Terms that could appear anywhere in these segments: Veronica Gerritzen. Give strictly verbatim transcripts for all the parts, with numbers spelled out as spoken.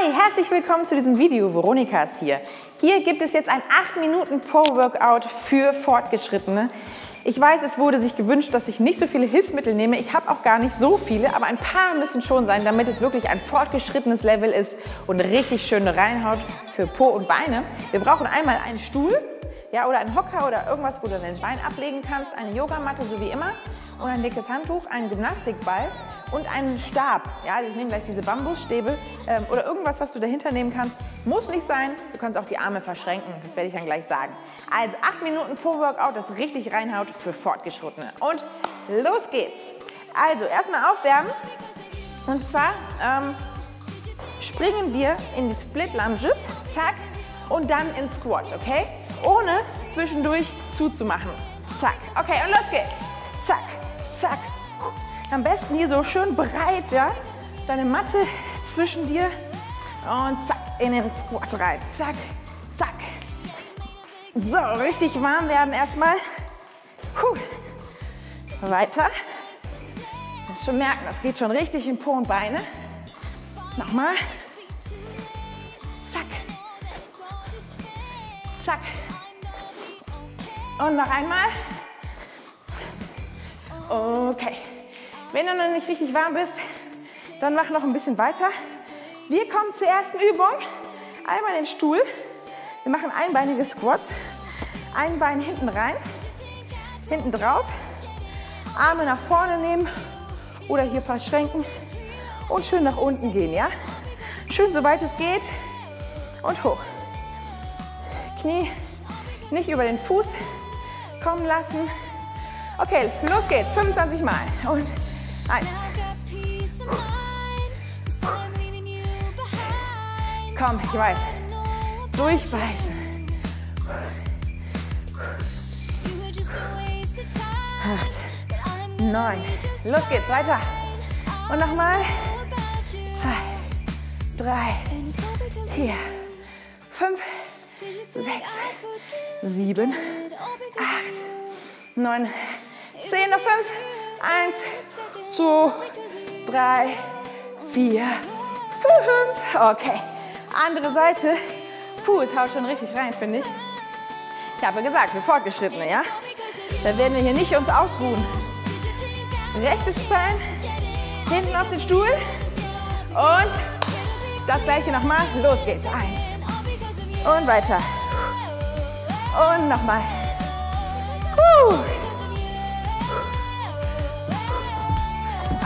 Hi, herzlich willkommen zu diesem Video, Veronika ist hier. Hier gibt es jetzt ein acht Minuten Power-Workout für Fortgeschrittene. Ich weiß, es wurde sich gewünscht, dass ich nicht so viele Hilfsmittel nehme. Ich habe auch gar nicht so viele, aber ein paar müssen schon sein, damit es wirklich ein fortgeschrittenes Level ist und richtig schön reinhaut für Po und Beine. Wir brauchen einmal einen Stuhl, ja, oder einen Hocker oder irgendwas, wo du dein Bein ablegen kannst, eine Yogamatte, so wie immer, und ein dickes Handtuch, einen Gymnastikball. Und einen Stab, ja, ich nehme gleich diese Bambusstäbe ähm, oder irgendwas, was du dahinter nehmen kannst. Muss nicht sein, du kannst auch die Arme verschränken, das werde ich dann gleich sagen. Also acht Minuten pro Workout, das richtig reinhaut für Fortgeschrittene. Und los geht's! Also erstmal aufwärmen, und zwar ähm, springen wir in die Split Lunges, zack, und dann in Squat, okay? Ohne zwischendurch zuzumachen, zack. Okay, und los geht's! Zack, zack. Am besten hier so schön breit, ja, deine Matte zwischen dir und zack, in den Squat rein. Zack, zack. So, richtig warm werden erstmal. Puh. Weiter. Du wirst schon merken, das geht schon richtig in Po und Beine. Nochmal. Zack. Zack. Und noch einmal. Okay. Wenn du noch nicht richtig warm bist, dann mach noch ein bisschen weiter. Wir kommen zur ersten Übung. Einmal den Stuhl. Wir machen einbeinige Squats. Ein Bein hinten rein, hinten drauf. Arme nach vorne nehmen oder hier verschränken und schön nach unten gehen, ja? Schön, soweit es geht und hoch. Knie nicht über den Fuß kommen lassen. Okay, los geht's, fünfundzwanzig Mal und eins. Komm, ich weiß. Durchbeißen. Acht, neun. Los geht's, weiter. Und nochmal. Zwei, drei, vier, fünf, sechs, sieben, acht, neun, zehn auf fünf. eins, zwei, drei, vier, fünf. Okay. Andere Seite. Puh, es haut schon richtig rein, finde ich. Ich habe gesagt, wir Fortgeschrittene, ja? Da werden wir hier nicht uns ausruhen. Rechtes Bein. Hinten auf den Stuhl. Und das gleiche nochmal. Los geht's. Eins. Und weiter. Und nochmal. Puh.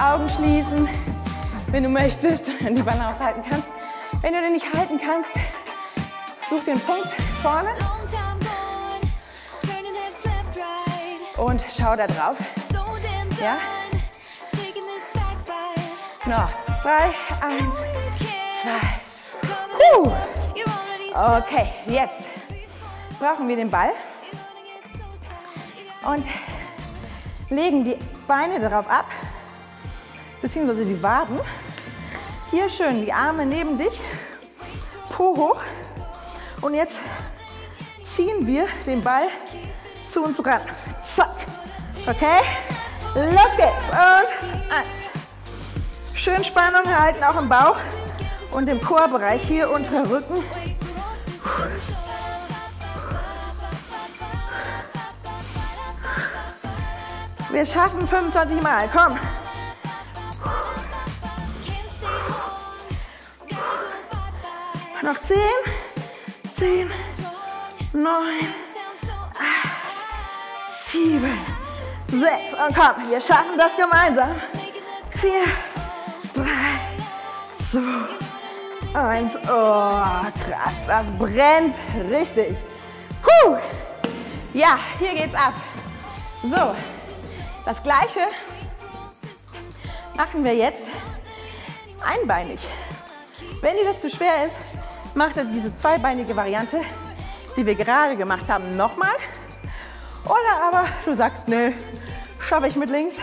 Augen schließen, wenn du möchtest, die Balance halten kannst. Wenn du den nicht halten kannst, such den Punkt vorne und schau da drauf. Ja? Noch drei, eins, zwei. Uh. Okay, jetzt brauchen wir den Ball und legen die Beine darauf ab. Beziehungsweise die Waden. Hier schön die Arme neben dich, Po hoch. Und jetzt ziehen wir den Ball zu uns ran. Zack. Okay? Los geht's. Und eins. Schön Spannung halten, auch im Bauch und im Chorbereich, hier unter Rücken. Wir schaffen fünfundzwanzig Mal. Komm. Noch zehn, zehn, neun, acht, sieben, sechs. Und komm, wir schaffen das gemeinsam. vier, drei, zwei, eins. Oh, krass, das brennt richtig. Puh. Ja, hier geht's ab. So, das Gleiche machen wir jetzt einbeinig. Wenn dir das zu schwer ist, macht ihr diese zweibeinige Variante, die wir gerade gemacht haben, nochmal. Oder aber du sagst, nee, schaffe ich mit links.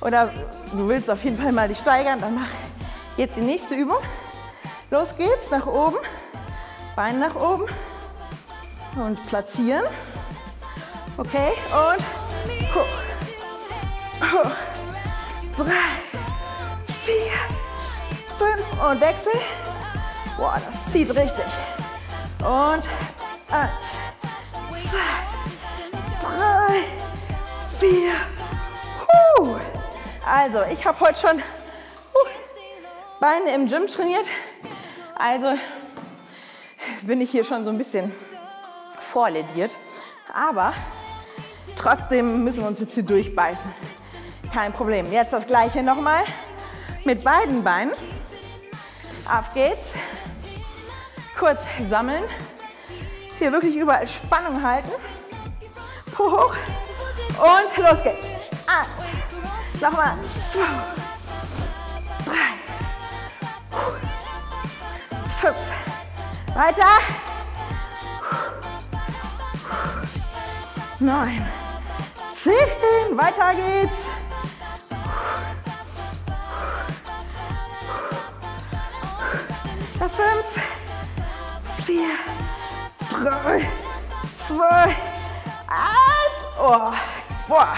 Oder du willst auf jeden Fall mal dich steigern, dann mach jetzt die nächste Übung. Los geht's, nach oben, Bein nach oben und platzieren. Okay, und hoch, hoch, drei, vier, fünf und wechsel. Boah, das zieht richtig. Und eins, zwei, drei, vier. Huh. Also, ich habe heute schon huh, Beine im Gym trainiert. Also bin ich hier schon so ein bisschen vorlediert. Aber trotzdem müssen wir uns jetzt hier durchbeißen. Kein Problem. Jetzt das Gleiche nochmal mit beiden Beinen. Auf geht's. Kurz sammeln. Hier wirklich überall Spannung halten. Po hoch. Und los geht's. Eins. Nochmal. Zwei. Drei. Fünf. Weiter. Neun. Zehn. Weiter geht's. fünf, vier, drei, zwei, eins. Oh, boah,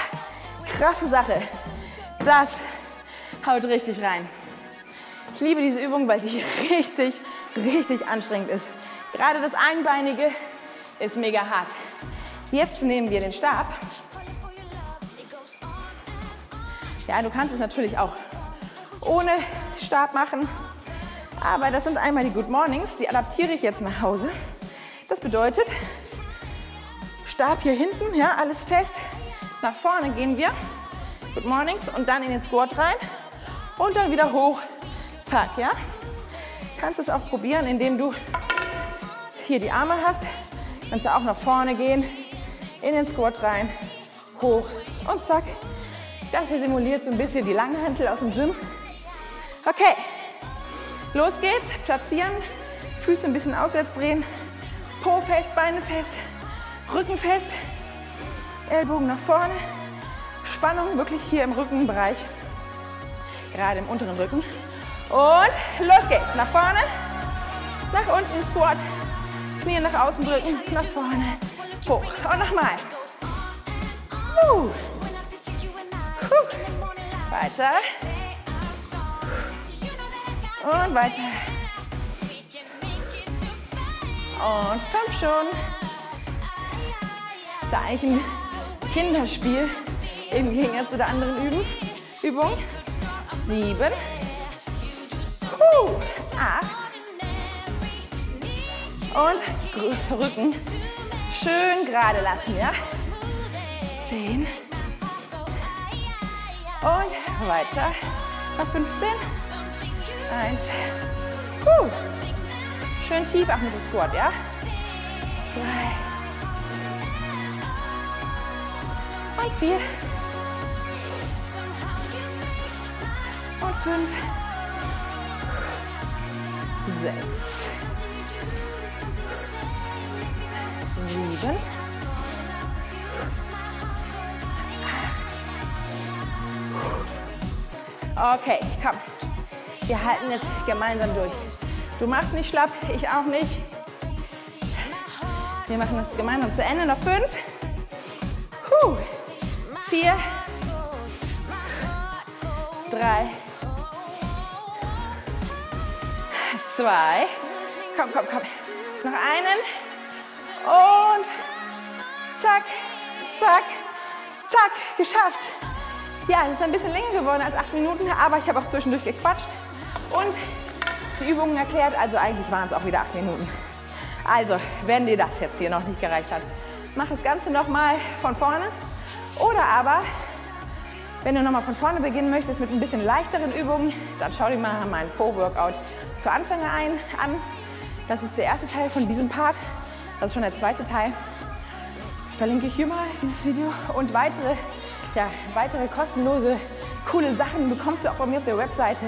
krasse Sache. Das haut richtig rein. Ich liebe diese Übung, weil die richtig, richtig anstrengend ist. Gerade das Einbeinige ist mega hart. Jetzt nehmen wir den Stab. Ja, du kannst es natürlich auch ohne Stab machen. Aber das sind einmal die Good Mornings, die adaptiere ich jetzt nach Hause. Das bedeutet, Stab hier hinten, ja, alles fest. Nach vorne gehen wir, Good Mornings, und dann in den Squat rein. Und dann wieder hoch, zack, ja. Du kannst es auch probieren, indem du hier die Arme hast. Kannst du auch nach vorne gehen, in den Squat rein, hoch und zack. Das hier simuliert so ein bisschen die Langhantel aus dem Gym. Okay. Los geht's, platzieren, Füße ein bisschen auswärts drehen, Po fest, Beine fest, Rücken fest, Ellbogen nach vorne, Spannung wirklich hier im Rückenbereich, gerade im unteren Rücken. Und los geht's, nach vorne, nach unten, Squat, Knie nach außen drücken, nach vorne, hoch und nochmal. Uh. Uh. Weiter. Und weiter. Und komm schon. Das ist ja eigentlich ein Kinderspiel im Gegensatz zu der anderen Übung. Sieben. Uh, acht. Und Rücken schön gerade lassen, ja? Zehn. Und weiter. Auf fünfzehn. Eins. Puh. Schön tief auch mit dem Squat, ja? Drei. Und vier. Und fünf. Sechs. Sieben. Acht. Okay, komm. Wir halten es gemeinsam durch. Du machst nicht schlapp, ich auch nicht. Wir machen das gemeinsam zu Ende. Noch fünf. Huh. Vier. Drei. Zwei. Komm, komm, komm. Noch einen. Und zack, zack, zack. Geschafft. Ja, es ist ein bisschen länger geworden als acht Minuten, aber ich habe auch zwischendurch gequatscht. Und die Übungen erklärt, also eigentlich waren es auch wieder acht Minuten. Also, wenn dir das jetzt hier noch nicht gereicht hat, mach das Ganze nochmal von vorne. Oder aber, wenn du nochmal von vorne beginnen möchtest mit ein bisschen leichteren Übungen, dann schau dir mal meinen Po-Workout für Anfänger ein, an. Das ist der erste Teil von diesem Part. Das ist schon der zweite Teil. Ich verlinke hier mal dieses Video. Und weitere, ja, weitere kostenlose, coole Sachen bekommst du auch bei mir auf der Webseite.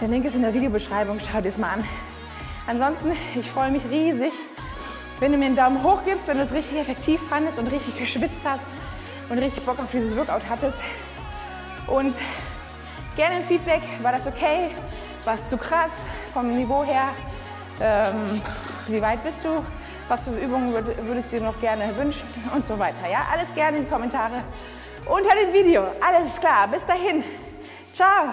Der Link ist in der Videobeschreibung, schau dir das mal an. Ansonsten, ich freue mich riesig, wenn du mir einen Daumen hoch gibst, wenn du es richtig effektiv fandest und richtig geschwitzt hast und richtig Bock auf dieses Workout hattest. Und gerne ein Feedback, war das okay, war es zu krass vom Niveau her, ähm, wie weit bist du, was für Übungen würdest du dir noch gerne wünschen und so weiter. Ja, alles gerne in die Kommentare unter dem Video. Alles klar, bis dahin. Ciao.